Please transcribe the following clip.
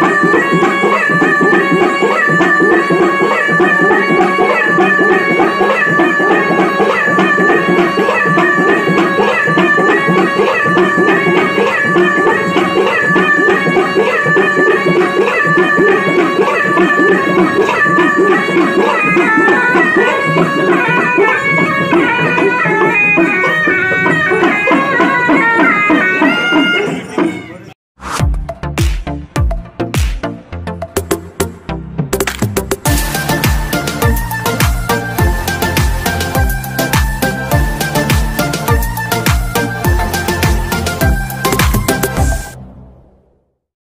What?